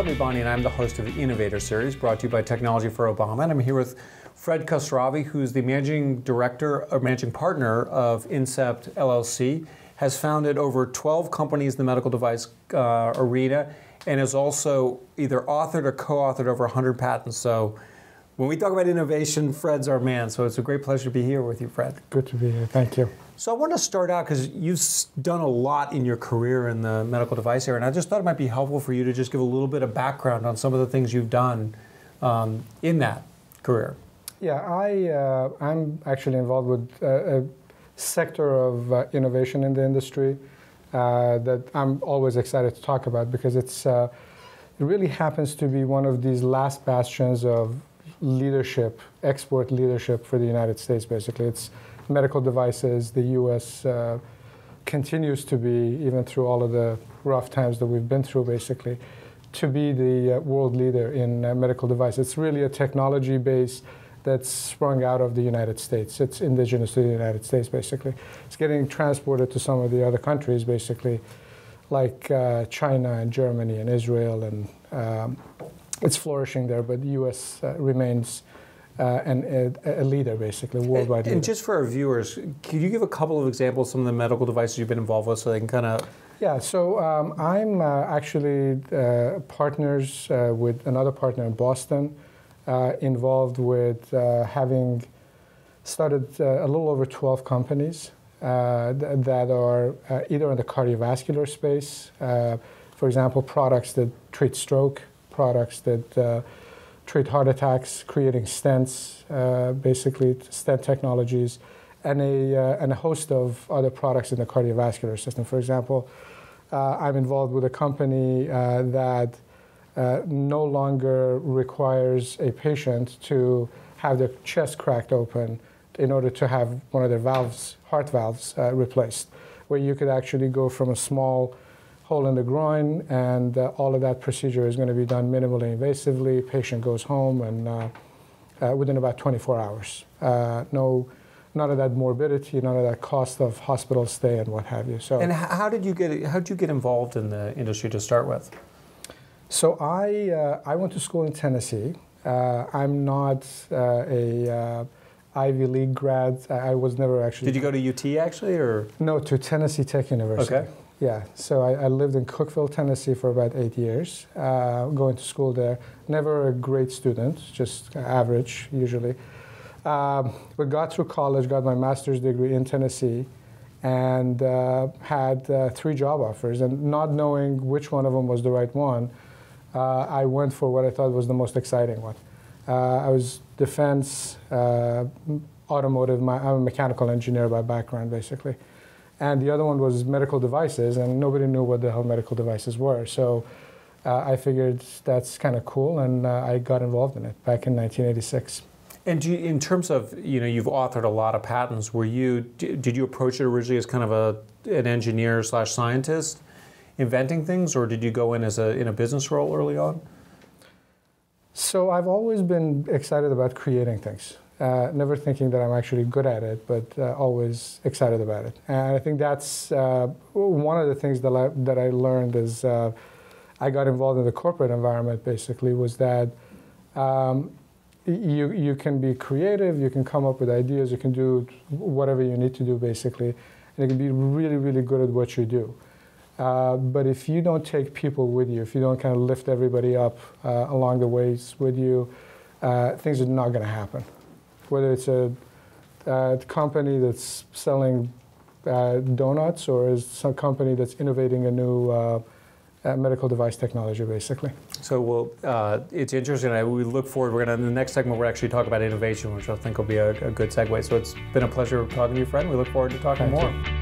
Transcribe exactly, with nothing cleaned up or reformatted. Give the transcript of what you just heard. Shelby Bonney, and I'm the host of the Innovator Series, brought to you by Technology for Obama. And I'm here with Fred Khosravi, who's the managing director or managing partner of Incept L L C, has founded over twelve companies in the medical device uh, arena, and has also either authored or co-authored over one hundred patents. So when we talk about innovation, Fred's our man. So it's a great pleasure to be here with you, Fred. Good to be here. Thank you. So I want to start out, because you've done a lot in your career in the medical device area, and I just thought it might be helpful for you to just give a little bit of background on some of the things you've done um, in that career. Yeah, I, uh, I'm actually involved with a, a sector of uh, innovation in the industry uh, that I'm always excited to talk about, because it's, uh, it really happens to be one of these last bastions of leadership, export leadership for the United States, basically. It's medical devices. The U S uh, continues to be, even through all of the rough times that we've been through, basically, to be the uh, world leader in uh, medical devices. It's really a technology base that's sprung out of the United States. It's indigenous to the United States, basically. It's getting transported to some of the other countries, basically, like uh, China and Germany and Israel, and um, it's flourishing there, but the U S uh, remains Uh, and a, a leader, basically, worldwide. And, and just for our viewers, could you give a couple of examples of some of the medical devices you've been involved with, so they can kind of... Yeah, so um, I'm uh, actually uh, partners uh, with another partner in Boston, uh, involved with uh, having started uh, a little over twelve companies uh, th that are uh, either in the cardiovascular space, uh, for example, products that treat stroke, products that... Uh, treat heart attacks, creating stents, uh, basically stent technologies, and a, uh, and a host of other products in the cardiovascular system. For example, uh, I'm involved with a company uh, that uh, no longer requires a patient to have their chest cracked open in order to have one of their valves, heart valves, uh, replaced, where you could actually go from a small hole in the groin, and uh, all of that procedure is going to be done minimally invasively. Patient goes home, and uh, uh, within about twenty-four hours. Uh, no, none of that morbidity, none of that cost of hospital stay and what have you. So, and how did you get how did you get involved in the industry to start with? So I uh, I went to school in Tennessee. Uh, I'm not uh, a uh, Ivy League grad. I was never actually. Did you go to U T actually, or no? To Tennessee Tech University. Okay. Yeah, so I, I lived in Cookeville, Tennessee for about eight years, uh, going to school there. Never a great student, just average, usually. Um, but got through college, got my master's degree in Tennessee, and uh, had uh, three job offers. And not knowing which one of them was the right one, uh, I went for what I thought was the most exciting one. Uh, I was defense, uh, automotive. My, I'm a mechanical engineer by background, basically. And the other one was medical devices, and nobody knew what the hell medical devices were. So uh, I figured that's kind of cool, and uh, I got involved in it back in nineteen eighty-six. And do you, in terms of, you know, you've authored a lot of patents. Were you, did you approach it originally as kind of a, an engineer slash scientist inventing things, or did you go in as a, in a business role early on? So I've always been excited about creating things. Uh, never thinking that I'm actually good at it, but uh, always excited about it. And I think that's uh, one of the things that I, that I learned as uh, I got involved in the corporate environment, basically, was that um, you, you can be creative, you can come up with ideas, you can do whatever you need to do, basically, and you can be really, really good at what you do. Uh, but if you don't take people with you, if you don't kind of lift everybody up uh, along the ways with you, uh, things are not going to happen. Whether it's a uh, company that's selling uh, donuts, or is some company that's innovating a new uh, uh, medical device technology, basically. So, well, uh, it's interesting. I, we look forward. We're going to in the next segment. We're actually talk about innovation, which I think will be a, a good segue. So, it's been a pleasure talking to you, Fred. We look forward to talking Thank more. You.